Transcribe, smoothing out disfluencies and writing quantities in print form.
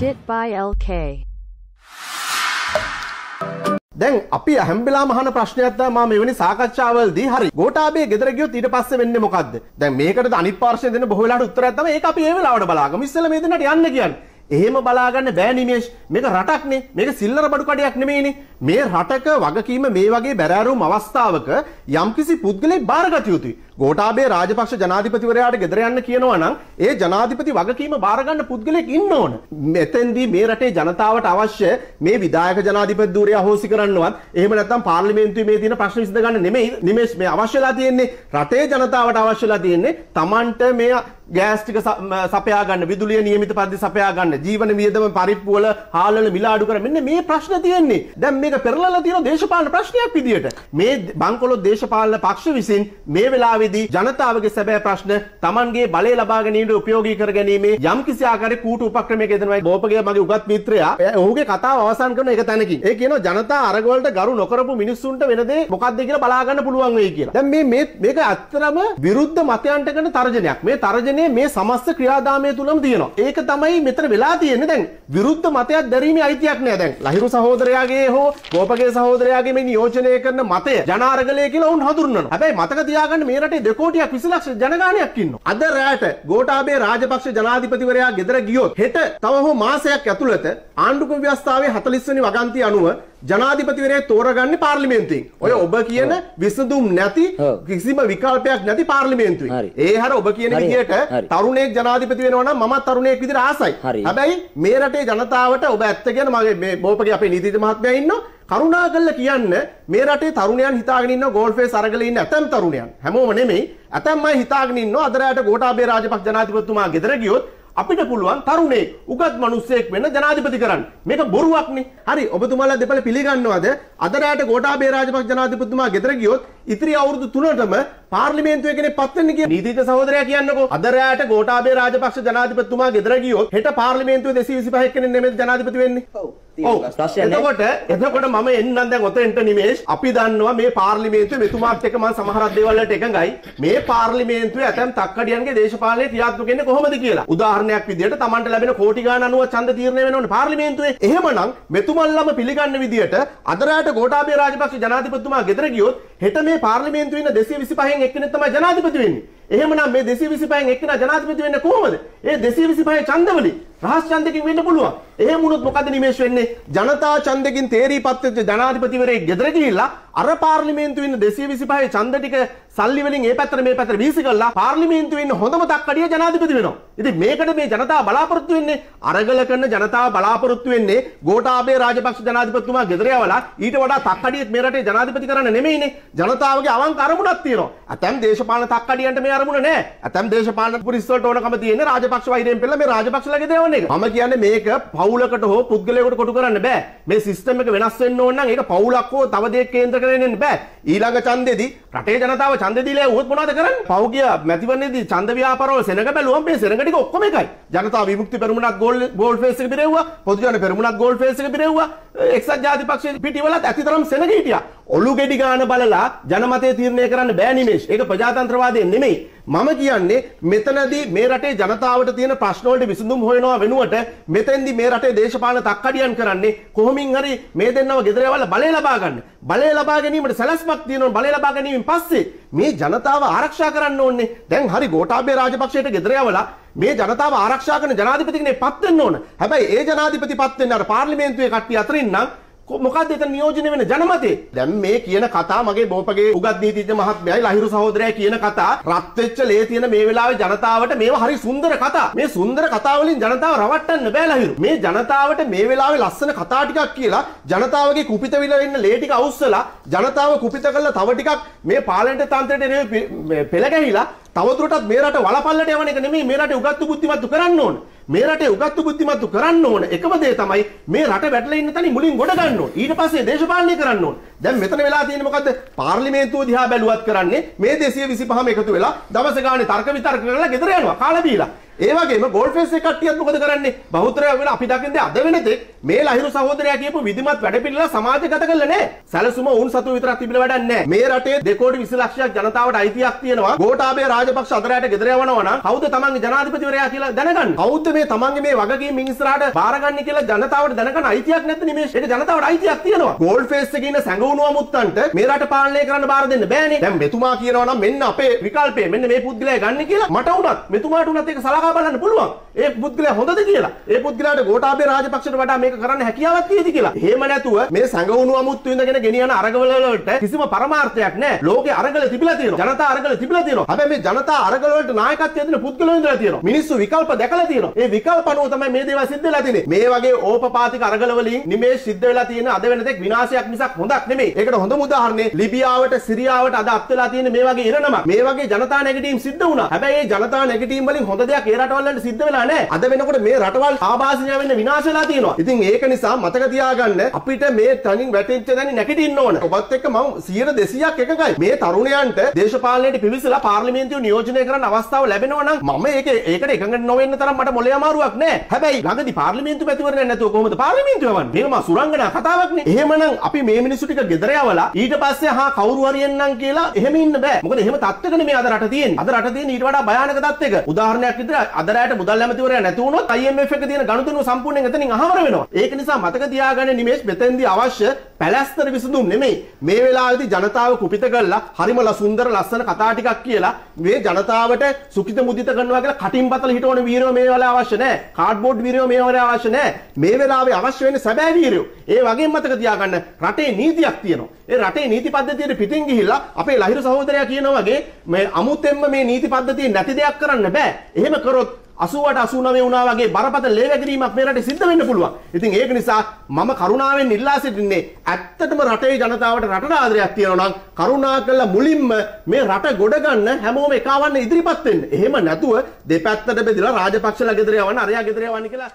Dit by LK. දැන් අපි හැම්බෙලාම අහන ප්‍රශ්නයක් තමයි මම මෙවැනි සාකච්ඡාවවලදී හරි ගෝඨාභය ගෙදර ගියොත් ඊට පස්සේ වෙන්නේ මොකද්ද? දැන් මේකටද අනිත් පාර්ශ්වයෙන් දෙන බොහෝ වෙලාවට උත්තරයක් තමයි ඒක අපි ඒ වෙලාවට බලාගමු. ඉස්සෙල්ලා මේ දෙන්නට යන්න කියන්නේ. එහෙම බලාගන්න බෑ නිමේෂ්. මේක රටක් නේ. මේක සිල්ලර බඩු කඩයක් නෙමෙයිනේ. මේ රටක වගකීම මේ වගේ බැරෑරුම් අවස්ථාවක යම්කිසි පුද්ගලෙක් බාරගත යුතුයි. ගෝඨාභය රාජපක්ෂ ජනාධිපතිවරයාට ගෙදර යන්න කියනවා නම් ඒ ජනාධිපති වගකීම බාර ගන්න පුද්ගලෙක් ඉන්න ඕන. මෙතෙන්දී මේ රටේ ජනතාවට අවශ්‍ය මේ විධායක ජනාධිපති ධූරය අහෝසි කරන්නවත් එහෙම නැත්නම් පාර්ලිමේන්තුවේ මේ තියෙන ප්‍රශ්න විසඳ ගන්න නෙමෙයි නිමේෂ් මේ අවශ්‍යලා තියෙන්නේ රටේ ජනතාවට අවශ්‍යලා තියෙන්නේ Tamanට මේ ගෑස් ටික සපයා ගන්න විදුලිය නියමිත පරිදි සපයා ගන්න ජීවන වියදම පරිප්පු වල හාල් වල මිල අඩු කර මෙන්න මේ ප්‍රශ්න තියෙන්නේ. දැන් මේක පෙරලලා තියෙන දේශපාලන ප්‍රශ්නයක් විදියට මේ බංකොලොත් දේශපාලන පක්ෂ විසින් මේ වෙලාවේ ජනතාවගේ සැබෑ ප්‍රශ්න තමන්ගේ බලය ලබා ගැනීමට උපයෝගී කර ගැනීම යම්කිසි ආකාරයක කූටු උපක්‍රමයක යෙදෙනවා. බෝපගේ මගේ උගත් මිත්‍රයා ඔහුගේ කතාව අවසන් කරන එක තැනකින් ඒ කියනවා ජනතා අරග වලට ගරු නොකරපු මිනිස්සුන්ට වෙන දේ මොකක්ද කියලා බලා ගන්න පුළුවන් වෙයි කියලා. දැන් මේ මේක ඇත්තටම විරුද්ධ මතයන්ට කරන තර්ජනයක්. මේ තර්ජනය මේ සමස්ත ක්‍රියාදාමය තුලම තියෙනවා. ඒක තමයි මෙතන වෙලා තියෙන්නේ. දැන් විරුද්ධ මතයක් දැරීමේ අයිතියක් නෑ. දැන් ලහිරු සහෝදරයාගේ හෝ බෝපගේ සහෝදරයාගේ මේ නියෝජනය කරන මතය ජනාරගලය කියලා උන් හඳුන්වනවා. හැබැයි මතක තියාගන්න මේ රටේ දෙකෝටියක් 20 ලක්ෂ ජනගහනයක් ඉන්නවා. අද රාට ගෝඨාභය රාජපක්ෂ ජනාධිපතිවරයා ගෙදර ගියොත් හෙට තව හෝ මාසයක් ඇතුළත ආණ්ඩුක්‍රම ව්‍යවස්ථාවේ 40 වෙනි වගන්තිය අනුව ජනාධිපතිවරයා තෝරගන්නේ පාර්ලිමේන්තුවෙන්. ඔය ඔබ කියන විසඳුම් නැති කිසිම විකල්පයක් නැති පාර්ලිමේන්තුවේ. ඒ හැර ඔබ කියන විදිහට තරුණයෙක් ජනාධිපති වෙනවා නම් මමත් තරුණයෙක් විදිහට ආසයි. හැබැයි මේ රටේ ජනතාවට ඔබ ඇත්ත කියන මගේ මේ බෝපගේ අපේ නීතිඥ මහත්මයා ඉන්නවා. කරුණාකරලා කියන්න මේ රටේ තරුණයන් හිතාගෙන ඉන්න ගෝල්ෆේ සරගලේ ඉන්න ඇතම් තරුණයන් හැමෝම නෙමෙයි ඇතම්මයි හිතාගෙන ඉන්න අද රාට ගෝඨාභය රාජපක්ෂ ජනාධිපතිතුමා ගෙදර ගියොත් අපිට පුළුවන් තරුණේ උගත් මිනිස්සෙක් වෙන්න ජනාධිපති කරන්න. මේක බොරුවක් නේ. හරි ඔබතුමාලා දෙපළ පිළිගන්නවද අද රාට ගෝඨාභය රාජපක්ෂ ජනාධිපතිතුමා ගෙදර ගියොත් ඉතිරි අවුරුදු 3ටම පාර්ලිමේන්තුවේ කෙනෙක් පත් වෙන්න කියලා නීතිඥ සහෝදරයා කියන්නකෝ. අද රාට ගෝඨාභය රාජපක්ෂ ජනාධිපතිතුමා ගෙදර ගියොත් හෙට පාර්ලිමේන්තුවේ 225 කෙනෙක් නෙමෙයි ජනාධිපති වෙන්නේ. ඔව්. එතකොට මම එන්නම් දැන් ඔතෙන්ට නිමේෂ්. අපි දන්නවා මේ පාර්ලිමේන්තුවේ මෙතුමාත් එක්ක මම සමහරක් දේවල් වලට එකඟයි. මේ පාර්ලිමේන්තුවේ ඇතම් තක්කඩියන්ගේ දේශපාලනයේ ක්‍රියාත්මක වෙන්නේ කොහොමද කියලා. උදාහරණයක් විදියට Tamanට ලැබෙන කෝටි ගාන 90 ඡන්ද තීරණය වෙනවනේ පාර්ලිමේන්තුවේ. එහෙමනම් මෙතුමන්ලම පිළිගන්න විදියට අද රාට ගෝඨාභය රාජපක්ෂ ජනාධිපතිතුමා ගෙදර ගියොත් හෙට මේ පාර්ලිමේන්තුවේ ඉන්න 225න් එක්කෙනෙක් තමයි ජනාධිපති වෙන්නේ. එහෙමනම් මේ 225න් එක්කෙනා ජනාධිපති වෙන්නේ කොහොමද? ඒ 225 ඡන්දවලින් රහස් ඡන්දකින් වෙන්න පුළුවන්. එහෙම වුණොත් මොකද නිමේෂ් වෙන්නේ? ජනතා ඡන්දකින් තේරීපත් වෙච්ච ජනාධිපතිවරයෙක් ගෙදර ගිහිල්ලා අර පාර්ලිමේන්තුවේ ඉන්න 225 ඡන්ද ටික සල්ලි වලින් ඒ පැත්තට මේ පැත්තට වීසි කරලා පාර්ලිමේන්තුවේ ඉන්න හොඳම තක්කඩිය ජනාධිපති වෙනවා. ඉතින් මේකට මේ ජනතාව බලාපොරොත්තු වෙන්නේ අරගල කරන ජනතාව බලාපොරොත්තු වෙන්නේ ගෝඨාභය රාජපක්ෂ ජනාධිපතිතුමා ගෙදර යවලා ඊට වඩා තක්කඩියෙක් මේ රටේ ජනාධිපති කරන්න නෙමෙයිනේ. ජනතාවගේ අවංක අරමුණක් තියෙනවා. ඇතම් දේශපාලන තක්කඩියන්ට මේ අරමුණ නැහැ. ඇතම් දේශපාලන පුරිස්සවලට ඕනකම තියෙන්නේ රාජපක්ෂ වෛරයෙන් පෙළලා මේ රාජපක්ෂලගේ දේවල්. මම කියන්නේ මේක පවුලකට හෝ පුද්ගලයෙකුට කොටු කරන්න බෑ. මේ සිස්ටම් එක වෙනස් වෙන්න ඕන නම් ඒක පවුලක් හෝ තව දෙයක් කේන්ද්‍ර කරගෙන ඉන්න බෑ. ඊළඟ ඡන්දෙදී රටේ ජනතාව ඡන්දෙ දීලා වුණොත් මොනවද කරන්නේ? පවුගිය මැතිවරණයේදී ඡන්ද ව්‍යාපාරවල සෙනඟ බැලුවම මේ සෙනඟ ටික ඔක්කොම එකයි. ජනතා විමුක්ති පෙරමුණක් ගෝල් ෆේස් එක බිරෙව්වා. පොදු ජන පෙරමුණක් ගෝල් ෆේස් එක බිරෙව්වා. එක්සත් ජාතිපක්ෂයේ පිටිවලත් ඇතිතරම් සෙනඟ හිටියා. ඔලු ගෙඩි ගන්න බලලා ජනමතය තීරණය කරන්න බෑ නිමේෂ්. ඒක ප්‍රජාතන්ත්‍රවාදය නෙමෙයි. මම කියන්නේ මෙතනදී මේ රටේ ජනතාවට තියෙන ප්‍රශ්න වලට විසඳුම් හොයනවා වෙනුවට මෙතෙන්දී මේ රටේ දේශපාලන තක්කඩියන් කරන්නේ කොහොමින් හරි මේ දෙන්නව ගෙදර යවලා බලය ලබා ගන්න. බලය ලබා ගැනීමට සැලැස්මක් තියෙනවා. බලය ලබා ගැනීමෙන් පස්සේ මේ ජනතාව ආරක්ෂා කරන්න ඕනේ. දැන් හරි ගෝඨාභය රාජපක්ෂයට ගෙදර යවලා මේ ජනතාව ආරක්ෂා කරන ජනාධිපති කෙනෙක් පත් වෙන්න ඕන. හැබැයි ඒ ජනාධිපති පත් වෙන්න අර පාර්ලිමේන්තුවේ කට්ටිය අතරින් නම් මොකක්ද එතන නියෝජනය වෙන ජනමතේ? දැන් මේ කියන කතා මගේ බෝපගේ උගත් නීතිඥ මහත්මයායි ලහිරු සහෝදරයා කියන කතා රත් වෙච්ච ලේ තියෙන මේ වෙලාවේ ජනතාවට මේව හරි සුන්දර කතා. මේ සුන්දර කතා වලින් ජනතාව රවට්ටන්න බෑ ලහිරු. මේ ජනතාවට මේ වෙලාවේ ලස්සන කතා ටිකක් කියලා ජනතාවගේ කුපිත විල වෙන්න ලේ ටික අවුස්සලා ජනතාව කුපිත කරලා තව ටිකක් මේ පාලන තන්ත්‍රයට පෙළ ගැහිලා තවදුරටත් මේ රට වලපල්ලට යවන එක නෙමෙයි මේ රටේ උගත්තු බුද්ධිමත්තු කරන්න ඕන. මේ රටේ උගත්තු බුද්ධිමත්තු කරන්න ඕන එකම දේ තමයි මේ රට වැටලා ඉන්න තැන මුලින් ගොඩ ගන්න ඕන. ඊට පස්සේ දේශපාලනය කරන්න ඕන. දැන් මෙතන වෙලා තියෙන්නේ මොකද්ද? පාර්ලිමේන්තුව දිහා බැලුවත් කරන්නේ මේ 225ම එකතු වෙලා දවස ගානේ තර්ක විතර්ක කරලා ගෙදර යනවා. කාලා බීලා. ඒ වගේම ගෝල් ෆේස් එක කට්ටියත් මොකද කරන්නේ? බහුතරය වෙන අපි දකින්නේ අද වෙනතේ මේ ලහිරු සහෝදරයා කියපු විධිමත් වැඩ පිළිලා සමාජගත කළා නෑ. සැලසුම වුන් සතු විතරක් තිබිලා වැඩක් නෑ. මේ රටේ 2 කෝටි 20 ලක්ෂයක් ජනතාවට අයිතියක් තියෙනවා. ගෝඨාභය රාජපක්ෂ අතරයට ගෙදර යවනවා නම් කවුද තමන්ගේ ජනාධිපතිවරයා කියලා දැනගන්න. කවුද මේ තමන්ගේ මේ වගකීම් මිනිස්සුරාට බාරගන්නේ කියලා ජනතාවට දැනගන්න අයිතියක් නැද්ද නිමේෂ්? ඒක ජනතාවට අයිතියක් තියෙනවා. ගෝල් ෆේස් එකේ ඉන්න සංගුණුවා මුත්තන්ට මේ රට පාලනය කරන්න බාර දෙන්න බෑනේ. දැන් මෙතුමා කියනවා නම් මෙන්න අපේ විකල්පය මෙන්න මේ පුද්ගලයා ගන්න කියලා. මට උනත් මෙතුමාට උනත් ඒක සලකා බලන්න පුළුවන්. ඒ පුද්ගලයා හොඳද කියලා. ඒ පුද්ගලයාට ගෝඨාභය රාජපක්ෂට වඩා මේක කරන්න හැකියාවක් තියෙද කියලා. එහෙම නැතුව මේ සංගවණු අමුත්තු ඉඳගෙන ගෙනියන අරගල වලට කිසිම පරමාර්ථයක් නැහැ. ලෝකේ අරගල තිබිලා තියෙනවා. ජනතා අරගල තිබිලා තියෙනවා. හැබැයි මේ ජනතා අරගල වලට නායකත්වය දෙන පුද්ගලයෝ ඉඳලා තියෙනවා. මිනිස්සු විකල්ප දැකලා තියෙනවා. ඒ විකල්ප අනුව තමයි මේ දේවල් සිද්ධ වෙලා තියෙන්නේ. මේ වගේ ඕපපාතික අරගල වලින් නිමේෂ් සිද්ධ වෙලා තියෙන අද වෙනතෙක් විනාශයක් මිසක් හොඳක් නෙමෙයි. ඒකට හොඳම උදාහරණේ ලිබියාවට සිරියාවට අද අත් වෙලා තියෙන මේ වගේ ඉරණමක්. මේ වගේ ජනතා නැගිටීම් සිද්ධ වුණා. හැබැයි මේ ජනතා නැගිටීම් වලින් හොඳ දෙයක් ඒ රටවල් වලට සිද්ධ වෙලා නැහැ. අද වෙනකොට මේ රටවල් ආභාෂණය වෙන්න විනාශ වෙලා තියෙනවා. ඉතින් ඒක නිසා මතක තියාගන්න අපිට මේ තනින් වැටෙච්ච දැනි නැගිටින්න ඕන. ඔබත් එක්ක මම 100% එකගයි. මේ තරුණයන්ට දේශපාලනයට පිවිසලා පාර්ලිමේන්තුව නියෝජනය කරන්න අවස්ථාව ලැබෙනවා නම් මම ඒකට එකඟ නොවෙන්න තරම් මට මොලේ අමාරුවක් නැහැ. හැබැයි ළඟදී පාර්ලිමේන්තුව පැතිවරණයක් නැතුව කොහොමද පාර්ලිමේන්තුව යවන්නේ? මේක මා සුරංගනා කතාවක් නේ. එහෙමනම් අපි මේ මිනිස්සු ටික ගෙදර යවලා ඊට පස්සේ හා කවුරු හරි එන්නම් කියලා එහෙම ඉන්න බෑ. මොකද එහෙම තත්ත්වයකනේ මේ අද රට තියෙන්නේ. අද රට තියෙන්නේ ඊට වඩා භයානක තත්ත්වයක. උදාහරණයක් විදිහට අද රැයට මුදල් ඇමතිවරයා නැති වුණොත් IMF එක තියෙන ගනුදෙනුව සම්පූර්ණයෙන් එතනින් අහවර වෙනවා. ඒක නිසා මතක තියාගන්න නිමේෂ් මෙතෙන්දී අවශ්‍ය පැලැස්තර විසඳුම් නෙමෙයි. මේ වෙලාවේදී ජනතාව කුපිත කරලා හරිම සුන්දර ලස්සන කතා ටිකක් කියලා මේ ජනතාවට සුඛිත මුදිත කරනවා කියලා කටින් බතල හිටවන වීරයෝ මේ වෙලාවේ අවශ්‍ය නැහැ. කාඩ්බෝඩ් වීරයෝ මේ වෙලාවේ අවශ්‍ය නැහැ. මේ වෙලාවේ අවශ්‍ය වෙන්නේ සැබෑ වීරයෝ. ඒ වගේම මතක තියාගන්න රටේ නීතියක් තියෙනවා. ඒ රටේ නීති පද්ධතියට පිටින් ගිහිල්ලා අපේ ලහිරු සහෝදරයා කියනවා වගේ මේ අමුතෙන්ම මේ නීති පද්ධතිය නැති දෙයක් කරන්න බෑ. එහෙම කරොත් 80-89 වුණා වගේ බරපතල ලේවැගිරීමක් මේ රටේ සිද්ධ වෙන්න පුළුවන්. ඉතින් ඒක නිසා මම කරුණාවෙන් ඉල්ලා සිටින්නේ ඇත්තටම රටේ ජනතාවට රටට ආදරයක් තියෙනවා නම් කරුණාකරලා මුලින්ම මේ රට ගොඩ ගන්න හැමෝම එකවන්න ඉදිරිපත් වෙන්න. එහෙම නැතුව දෙපැත්තට බෙදලා රාජපක්ෂලා ගෙදර යවන්න අරයා ගෙදර යවන්න කියලා